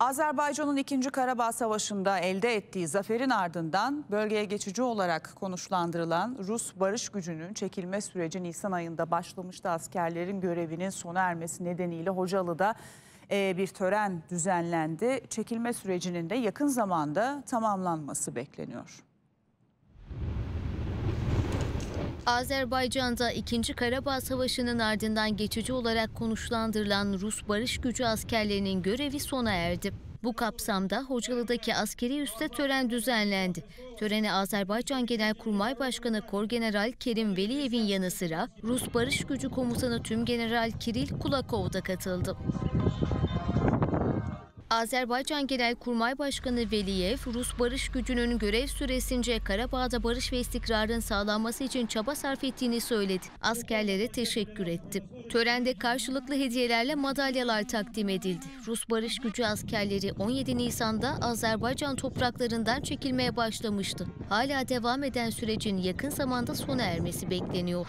Azerbaycan'ın 2. Karabağ Savaşı'nda elde ettiği zaferin ardından bölgeye geçici olarak konuşlandırılan Rus Barış Gücü'nün çekilme süreci Nisan ayında başlamıştı. Askerlerin görevinin sona ermesi nedeniyle Hocalı'da bir tören düzenlendi. Çekilme sürecinin de yakın zamanda tamamlanması bekleniyor. Azerbaycan'da 2. Karabağ Savaşı'nın ardından geçici olarak konuşlandırılan Rus Barış Gücü askerlerinin görevi sona erdi. Bu kapsamda Hocalı'daki askeri üste tören düzenlendi. Törene Azerbaycan Genelkurmay Başkanı Korgeneral Kerim Veliyev'in yanı sıra Rus Barış Gücü Komutanı Tümgeneral Kiril Kulakov da katıldı. Azerbaycan Genelkurmay Başkanı Veliyev, Rus Barış Gücü'nün görev süresince Karabağ'da barış ve istikrarın sağlanması için çaba sarf ettiğini söyledi. Askerlere teşekkür etti. Törende karşılıklı hediyelerle madalyalar takdim edildi. Rus Barış Gücü askerleri 17 Nisan'da Azerbaycan topraklarından çekilmeye başlamıştı. Hala devam eden sürecin yakın zamanda sona ermesi bekleniyor.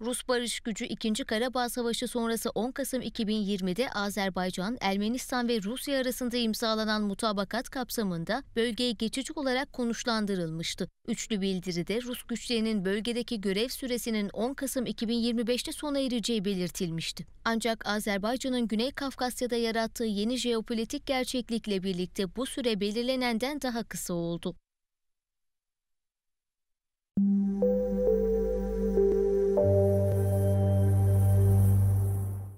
Rus Barış Gücü 2. Karabağ Savaşı sonrası 10 Kasım 2020'de Azerbaycan, Ermenistan ve Rusya arasında imzalanan mutabakat kapsamında bölgeye geçici olarak konuşlandırılmıştı. Üçlü bildiride Rus güçlerinin bölgedeki görev süresinin 10 Kasım 2025'te sona ereceği belirtilmişti. Ancak Azerbaycan'ın Güney Kafkasya'da yarattığı yeni jeopolitik gerçeklikle birlikte bu süre belirlenenden daha kısa oldu.